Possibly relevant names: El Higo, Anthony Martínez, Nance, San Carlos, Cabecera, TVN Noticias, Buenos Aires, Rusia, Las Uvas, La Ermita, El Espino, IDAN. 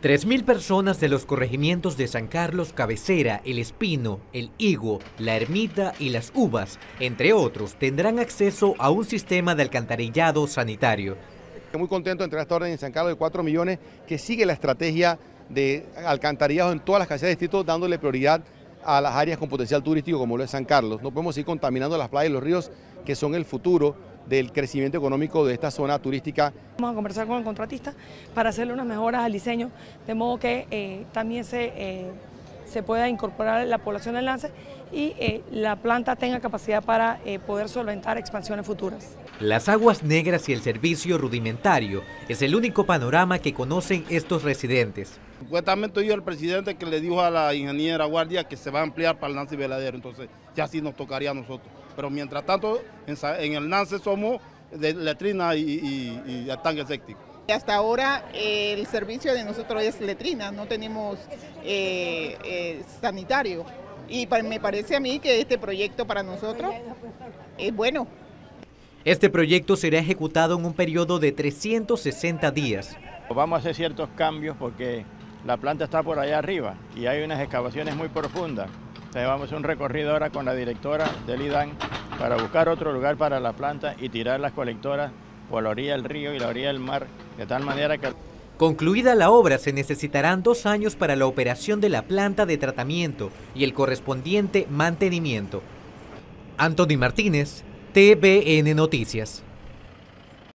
3.000 personas de los corregimientos de San Carlos, Cabecera, El Espino, El Higo, La Ermita y Las Uvas, entre otros, tendrán acceso a un sistema de alcantarillado sanitario. Estoy muy contento de entregar esta orden en San Carlos de 4 millones, que sigue la estrategia de alcantarillado en todas las cabeceras de distrito, dándole prioridad a las áreas con potencial turístico como lo es San Carlos. No podemos seguir contaminando las playas y los ríos, que son el futuro del crecimiento económico de esta zona turística. Vamos a conversar con el contratista para hacerle unas mejoras al diseño, de modo que también se pueda incorporar la población de Nance y la planta tenga capacidad para poder solventar expansiones futuras. Las aguas negras y el servicio rudimentario es el único panorama que conocen estos residentes. Supuestamente yo el presidente que le dijo a la ingeniera Guardia que se va a ampliar para el Nance y Veladero, entonces ya sí nos tocaría a nosotros. Pero mientras tanto, en el Nance somos de letrina y tanque séptico. Hasta ahora el servicio de nosotros es letrina, no tenemos sanitario. Y me parece a mí que este proyecto para nosotros es bueno. Este proyecto será ejecutado en un periodo de 360 días. Vamos a hacer ciertos cambios porque la planta está por allá arriba y hay unas excavaciones muy profundas. Entonces vamos a hacer un recorrido ahora con la directora del IDAN para buscar otro lugar para la planta y tirar las colectoras por la orilla del río y la orilla del mar, de tal manera que... Concluida la obra, se necesitarán 2 años para la operación de la planta de tratamiento y el correspondiente mantenimiento. Anthony Martínez, TVN Noticias.